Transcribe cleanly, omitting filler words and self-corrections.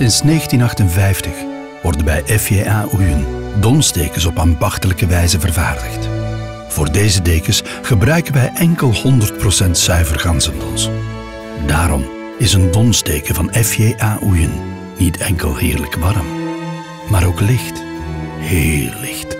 Sinds 1958 worden bij Fja-Oeyen donsdekens op ambachtelijke wijze vervaardigd. Voor deze dekens gebruiken wij enkel 100% zuiver gansendons. Daarom is een donsdeken van Fja-Oeyen niet enkel heerlijk warm, maar ook licht, heel licht.